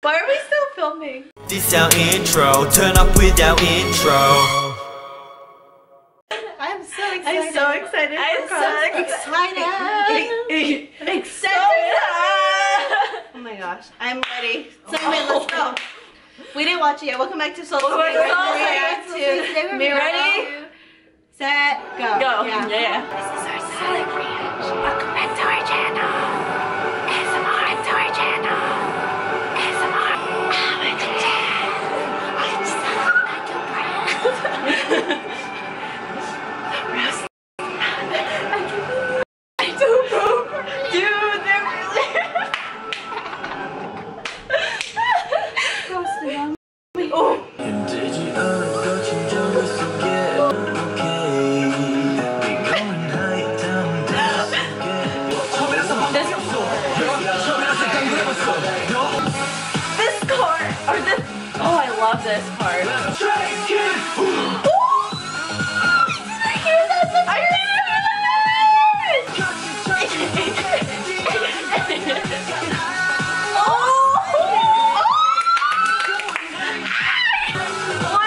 Why are we still filming? This our intro, turn up with our intro. I'm so excited. I'm so excited. I'm so excited. Oh my gosh, I'm ready. So anyway, let's go. We didn't watch it yet. Welcome back to SeoulSweet. We ready? Set, go. Go. Yeah. This is our salad reaction. Welcome back to our channel. Love this part. Why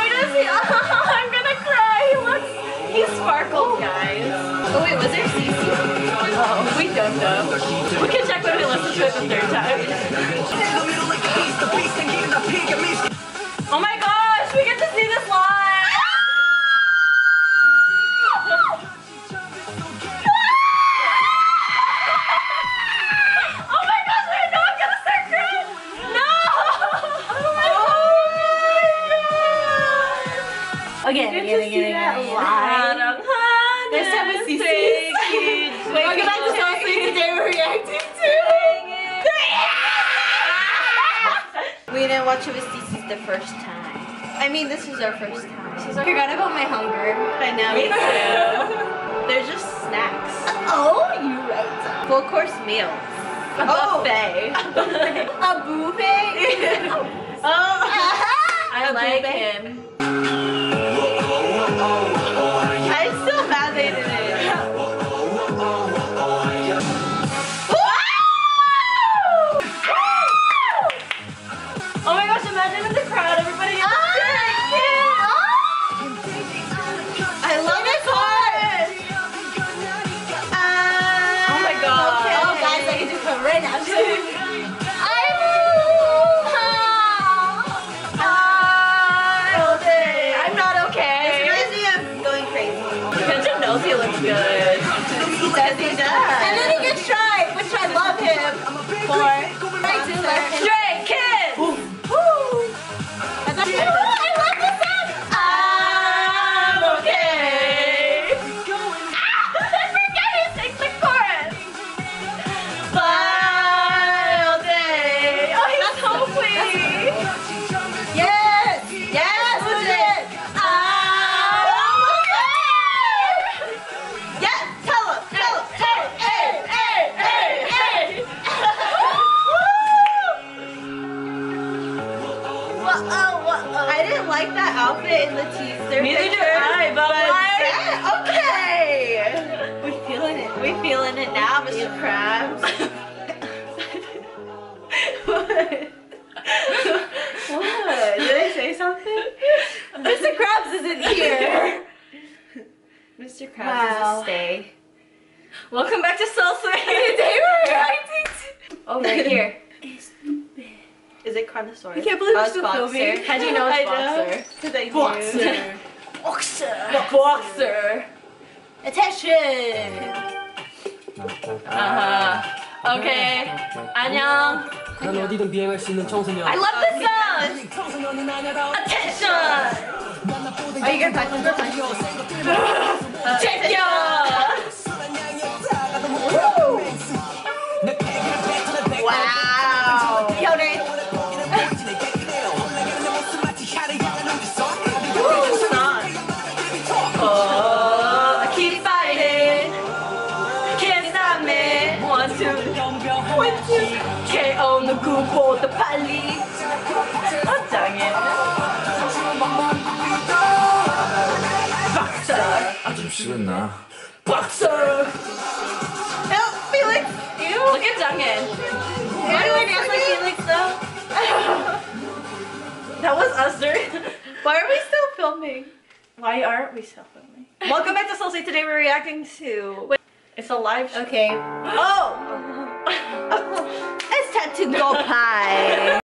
does he? I'm gonna cry. He looks. He sparkled, guys. Oh wait, was there CC? Oh, we don't know. We can check when we listen to it the third time. Oh my gosh, we get to see this live! Oh my gosh, we're not gonna start crying! No! Oh my gosh! Again, get it. Live. This time it's CC. Welcome back to SeoulSweet. Today we're reacting to. We didn't watch it with CC. The first time. I mean, this is our first time. I forgot about my hunger. I know. Me too. They're just snacks. Oh, you right. Full course meals. A buffet. A buffet. I like him. I'm so bad they didn't. I didn't like that outfit in the teaser. Neither did I, but yeah, okay. We're feeling it. We're feeling it now, Mr. Krabs. What? Did I say something? Mr. Krabs isn't here. Mr. Krabs is a stay. Welcome back to SeoulSweet. Today we're reacting to. Oh, right here. Is it Carnosaurus? I can't believe we're still filming. How do you know it's Boxer? I know. Boxer. Boxer. Attention. Okay. 안녕. I love this song. Attention. Are you guys watching this? Check y'all. The police. Oh, dang it. Boxer. Boxer. Help, Felix. Ew. Look at Duncan. Why do I dance like Felix though? That was us, dude. Why are we still filming? Why aren't we still filming? Welcome back to SeoulSweet. Today we're reacting to... Wait. It's a live show. Okay. Oh! It's time to go pie.